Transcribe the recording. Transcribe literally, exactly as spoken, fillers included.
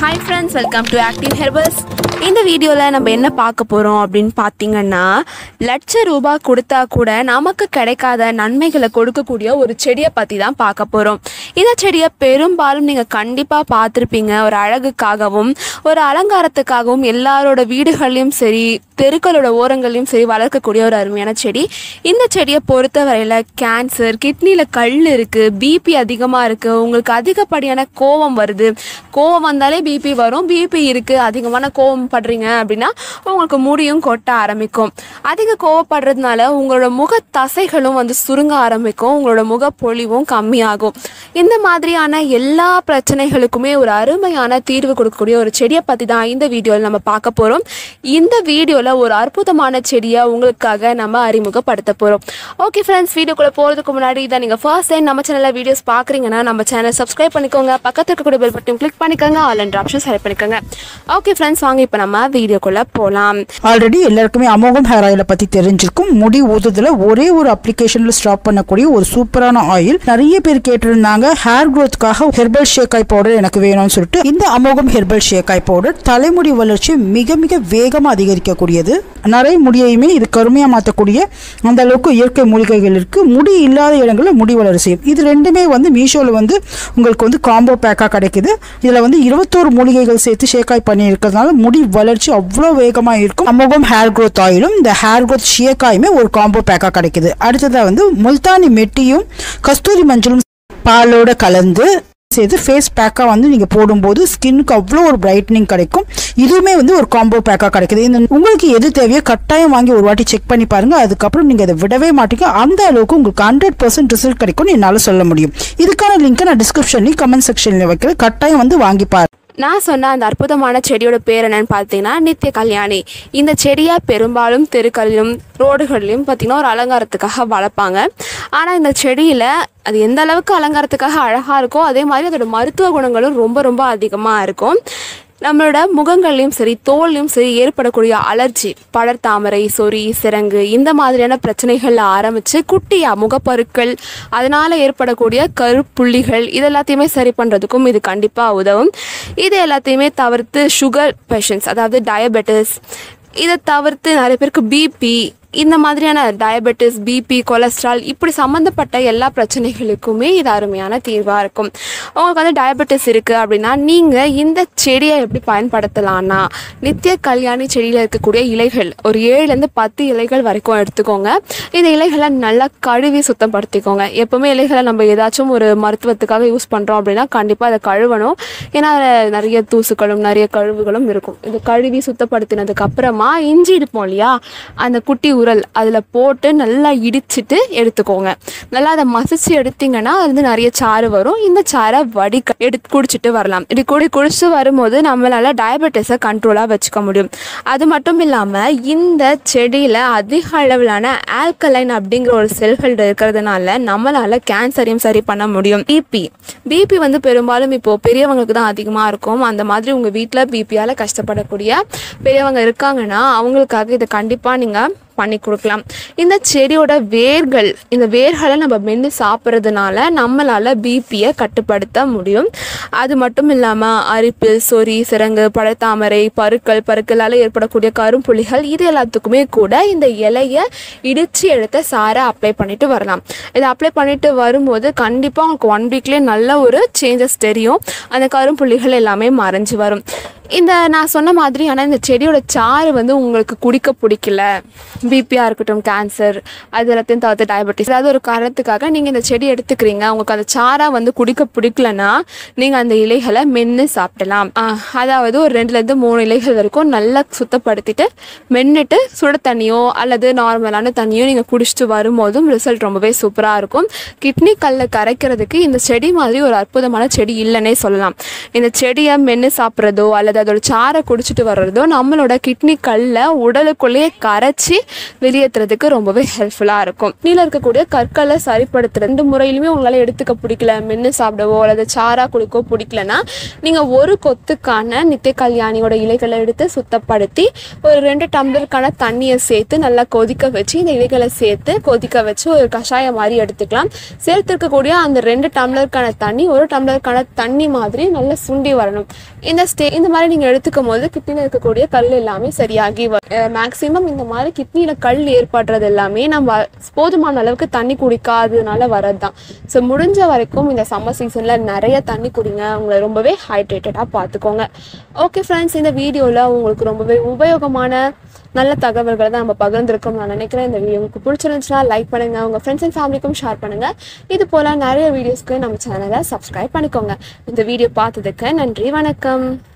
Hi friends, welcome to Active Herbals. In this video, we will see what we are going to see. We will see what we are going to see. This is a பெரும்பாலும் நீங்க கண்டிப்பா பார்த்திருப்பீங்க ஒரு அழகுக்காகவும் ஒரு அலங்காரத்துக்காகவும் எல்லாரோட வீடுகளிலும் சரி தெருக்களோட ஓரங்களிலும் சரி வளர்க்கக்கூடிய ஒரு அருமையான செடி. இந்த செடியை பொறுத்த வரையில கேன்சர், கிட்னில கல் இருக்கு, பிபி அதிகமா இருக்கு, உங்களுக்கு அதிகப்படியான கோபம் வருது, கோபம் வந்தாலே பிபி வரும், பிபி இருக்கு, அதிகமான கோபம் படுறீங்க அப்படினா உங்களுக்கு முடியும் கொட்ட ஆரம்பிக்கும். அதிக கோபப்படுறதுனால உங்களோட முக தசைகளும் வந்து சுருங்க ஆரம்பிக்கும், உங்களோட முக பொலிவும் கம்மியாகும். இந்த மாதிரியான எல்லா பிரச்சனைகளுக்குமே ஒரு அருமையான தீர்வு கொடுக்கக்கூடிய ஒரு செடியை பத்தி தான் இந்த வீடியோல நம்ம பார்க்க போறோம். இந்த வீடியோல ஒரு அற்புதமான செடியை உங்களுக்காக நம்ம அறிமுகப்படுத்த போறோம். ஓகே friends, வீடியோக்குள்ள போறதுக்கு முன்னாடி இத நீங்க first time நம்ம சேனல்ல வீடியோஸ் பார்க்கறீங்கன்னா நம்ம சேனலை subscribe பண்ணிக்கோங்க. பக்கத்துல இருக்கக்கூடிய bell button click பண்ணிக்கங்க. All and options select பண்ணிக்கங்க. ஓகே friends, வாங்க இப்போ நம்ம வீடியோக்குள்ள போலாம். ஆல்ரெடி எல்லாருக்குமே அமோகம் ஹேர் ஆயில பத்தி தெரிஞ்சிருக்கும். முடி ஊதுதல ஒரே ஒரு அப்ளிகேஷன்ல ஸ்டாப் பண்ணக்கூடிய ஒரு சூப்பரான ஆயில். நிறைய பேர் கேட்டிருந்தாங்க ஹேர் growthக்காக ஹெர்பல் ஷேக்காய் பவுடர் எனக்கு வேணும்னு சொல்லிட்டு இந்த அமோகம் ஹெர்பல் ஷேக்காய் பவுடர் தலைமுடி வளர்ச்சி மிக மிக வேகமாக அதிகரிக்க கூடியது. நிறைய முடியையுமே இது கருமையா மாற்றக்கூடிய அந்த அளவுக்கு இயற்கை மூலிகைகள் இருக்கு. முடி இல்லாத இடங்களில் முடி வளர்ச்சி இது ரெண்டுமே வந்து மீஷோல வந்து உங்களுக்கு வந்து காம்போ பேக்கா கிடைக்குது. இதுல வந்து இருபத்தோரு மூலிகைகள் சேர்த்து ஷேக்காய் பண்ணி இருக்கிறதுனால முடி வளர்ச்சி அவ்வளோ வேகமாக இருக்கும். அமோகம் ஹேர் growth ஆயிலும் இந்த ஹேர் growth ஷேக்காயுமே ஒரு காம்போ பேக்கா கிடைக்குது. அடுத்ததாக வந்து முல்தானி மெட்டியும் கஸ்தூரி மஞ்சளும் பாலோட கலந்து சேர்த்து ஃபேஸ் பேக்காக வந்து நீங்கள் போடும்போது ஸ்கின்னுக்கு அவ்வளோ ஒரு பிரைட்னிங் கிடைக்கும். இதுவுமே வந்து ஒரு காம்போ பேக்காக கிடைக்குது. இந்த உங்களுக்கு எது தேவையோ கட்டாயம் வாங்கி ஒரு வாட்டி செக் பண்ணி பாருங்கள். அதுக்கப்புறம் நீங்கள் அதை விடவே மாட்டீங்க. அந்த அளவுக்கு உங்களுக்கு ஹண்ட்ரட் பர்சன்ட் ரிசல்ட் கிடைக்கும்னு என்னால் சொல்ல முடியும். இதுக்கான லிங்க்கை நான் டிஸ்கிரிப்ஷன்லேயும் கமெண்ட் செக்ஷன்லேயும் வைக்கிறேன். கட்டாயம் வந்து வாங்கி பாரு. நான் சொன்ன அந்த அற்புதமான செடியோட பேர் என்னன்னு பார்த்தீங்கன்னா நித்திய கல்யாணி. இந்த செடியா பெரும்பாலும் தெருக்களிலும் ரோடுகளிலும் பார்த்தீங்கன்னா ஒரு அலங்காரத்துக்காக வளர்ப்பாங்க. ஆனால் இந்த செடியில் அது எந்த அளவுக்கு அலங்காரத்துக்காக அழகாக இருக்கோ அதே மாதிரி அதோட மருத்துவ குணங்களும் ரொம்ப ரொம்ப அதிகமாக இருக்கும். நம்மளோட முகங்கள்லையும் சரி தோல்லையும் சரி ஏற்படக்கூடிய அலர்ஜி, படர் தாமரை, சொறி, சிரங்கு இந்த மாதிரியான பிரச்சனைகளில் ஆரம்பித்து குட்டியா முகப்பருக்கள், அதனால் ஏற்படக்கூடிய கருப்புள்ளிகள் இது எல்லாத்தையுமே சரி பண்ணுறதுக்கும் இது கண்டிப்பாக உதவும். இது எல்லாத்தையுமே தவிர்த்து சுகர் பேஷண்ட்ஸ், அதாவது டயபெட்டிஸ், இதை தவிர்த்து நிறைய பேருக்கு பிபி இந்த மாதிரியான டயபெட்டிஸ், பிபி, கொலஸ்ட்ரால் இப்படி சம்மந்தப்பட்ட எல்லா பிரச்சனைகளுக்குமே இது அருமையான தீர்வாக இருக்கும். உங்களுக்கு வந்து டயபெட்டிஸ் இருக்குது அப்படின்னா நீங்கள் இந்த செடியை எப்படி பயன்படுத்தலான்னா நித்திய கல்யாணி செடியில் இருக்கக்கூடிய இலைகள் ஒரு ஏழுலேருந்து பத்து இலைகள் வரைக்கும் எடுத்துக்கோங்க. இந்த இலைகளை நல்லா கழுவி சுத்தப்படுத்திக்கோங்க. எப்போவுமே இலைகளை நம்ம ஏதாச்சும் ஒரு மருத்துவத்துக்காக யூஸ் பண்ணுறோம் அப்படின்னா கண்டிப்பாக அதை கழுவணும். ஏன்னா நிறைய தூசுகளும் நிறைய கழிவுகளும் இருக்கும். இது கழுவி சுத்தப்படுத்தினதுக்கப்புறமா இஞ்சி இருப்போம் இல்லையா, அந்த குட்டி அதில் போட்டு நல்லா இடிச்சிட்டு எடுத்துக்கோங்க. நல்லா அதை மசிச்சு எடுத்தீங்கன்னா அது வந்து நிறைய சாறு வரும். இந்த சாரை வடி எடுத்து குடிச்சிட்டு வரலாம். இப்படி குடி குடிச்சு வரும்போது நம்மளால டயபெட்டிஸை கண்ட்ரோலாக வச்சுக்க முடியும். அது மட்டும் இல்லாமல் இந்த செடியில் அதிக அளவிலான ஆல்கலைன் அப்படிங்கிற ஒரு செல்கள் இருக்கிறதுனால நம்மளால கேன்சரையும் சரி பண்ண முடியும். பிபி பிபி வந்து பெரும்பாலும் இப்போ பெரியவங்களுக்கு தான் அதிகமாக இருக்கும். அந்த மாதிரி உங்கள் வீட்டில் பிபியால் கஷ்டப்படக்கூடிய பெரியவங்க இருக்காங்கன்னா அவங்களுக்காக இதை கண்டிப்பாக நீங்கள் பண்ணி கொடுக்கலாம். இந்த செடியோட வேர்கள், இந்த வேர்களை நம்ம மென்று சாப்பிட்றதுனால நம்மளால் பிபியை கட்டுப்படுத்த முடியும். அது மட்டும் இல்லாமல் அரிப்பில், சொறி, சிரங்கு, பழத்தாமரை, பருக்கள், பருக்களால் ஏற்படக்கூடிய கரும்புள்ளிகள் இது எல்லாத்துக்குமே கூட இந்த இலையை இடித்து எடுத்த சாரை அப்ளை பண்ணிட்டு வரலாம். இதை அப்ளை பண்ணிட்டு வரும்போது கண்டிப்பாக உங்களுக்கு ஒன் வீக்லேயே நல்ல ஒரு சேஞ்சஸ் தெரியும். அந்த கரும்புள்ளிகள் எல்லாமே மறைஞ்சு வரும். இந்த நான் சொன்ன மாதிரி ஆனால் இந்த செடியோட சாறு வந்து உங்களுக்கு குடிக்க பிடிக்கல, பிபியாக இருக்கட்டும், கேன்சர் அது எல்லாத்தையும் தவிர்த்து டயபெட்டிஸ் ஏதாவது ஒரு காரணத்துக்காக நீங்கள் இந்த செடி எடுத்துக்கிறீங்க, உங்களுக்கு அந்த சாராக வந்து குடிக்க பிடிக்கலன்னா நீங்கள் அந்த இலைகளை மென்று சாப்பிடலாம். அதாவது ஒரு ரெண்டுலேருந்து மூணு இலைகள் வரைக்கும் நல்லா சுத்தப்படுத்திட்டு மென்னுட்டு சுட தண்ணியோ அல்லது நார்மலான தண்ணியோ நீங்கள் குடிச்சிட்டு வரும்போதும் ரிசல்ட் ரொம்பவே சூப்பராக இருக்கும். கிட்னி கல்லை கரைக்கிறதுக்கு இந்த செடி மாதிரி ஒரு அற்புதமான செடி இல்லைன்னே சொல்லலாம். இந்த செடியை மென்று சாப்பிட்றதோ அல்லது அதோட சாறை குடிச்சிட்டு வர்றதோ நம்மளோட கிட்னி கல்லை உடலுக்குள்ளேயே கரைச்சி வெளியேற்றுறதுக்கு ரொம்பவே ஹெல்ப்ஃபுல்லாக இருக்கும். நீல இருக்கக்கூடிய கற்களை சரிப்படுத்துறது ரெண்டு முறையிலுமே உங்களால் எடுத்துக்க பிடிக்கல, மென்று சாப்பிடவோ அல்லது சாராக குடிக்கோ பிடிக்கலன்னா நீங்கள் ஒரு கொத்துக்கான நித்திய கல்யாணியோட இலைகளை எடுத்து சுத்தப்படுத்தி ஒரு ரெண்டு டம்ளருக்கான தண்ணியை சேர்த்து நல்லா கொதிக்க வச்சு இந்த இலைகளை சேர்த்து கொதிக்க வச்சு ஒரு கஷாயம் மாதிரி எடுத்துக்கலாம். சேர்த்துருக்கக்கூடிய அந்த ரெண்டு டம்ளருக்கான தண்ணி ஒரு டம்ளருக்கான தண்ணி மாதிரி நல்லா சுண்டி வரணும். இந்த ஸ்டே இந்த மாதிரி நீங்கள் எடுத்துக்கும் போது கிட்னியில் இருக்கக்கூடிய கல் எல்லாமே சரியாகி வரும். மேக்ஸிமம் இந்த மாதிரி கிட்னியில் கல் ஏற்படுறது எல்லாமே நம்ம போதுமான அளவுக்கு தண்ணி குடிக்காததுனால வரது தான். ஸோ முடிஞ்ச வரைக்கும் இந்த சம்மர் சீசனில் நிறைய தண்ணி குடிங்க, உங்களை ரொம்பவே ஹைட்ரேட்டடாக பார்த்துக்கோங்க. ஓகே ஃப்ரெண்ட்ஸ், இந்த வீடியோவில் உங்களுக்கு ரொம்பவே உபயோகமான நல்ல தகவல்களை தான் நம்ம பகிர்ந்துருக்கோம் நான் நினைக்கிறேன். இந்த வீடியோ உங்களுக்கு பிடிச்சிருந்துச்சுன்னா லைக் பண்ணுங்கள், உங்கள் ஃப்ரெண்ட்ஸ் அண்ட் ஃபேமிலிக்கும் ஷேர் பண்ணுங்கள். இது போல் நிறைய வீடியோஸ்க்கு நம்ம சேனலை சப்ஸ்கிரைப் பண்ணிக்கோங்க. இந்த வீடியோ பார்த்ததுக்கு நன்றி, வணக்கம்.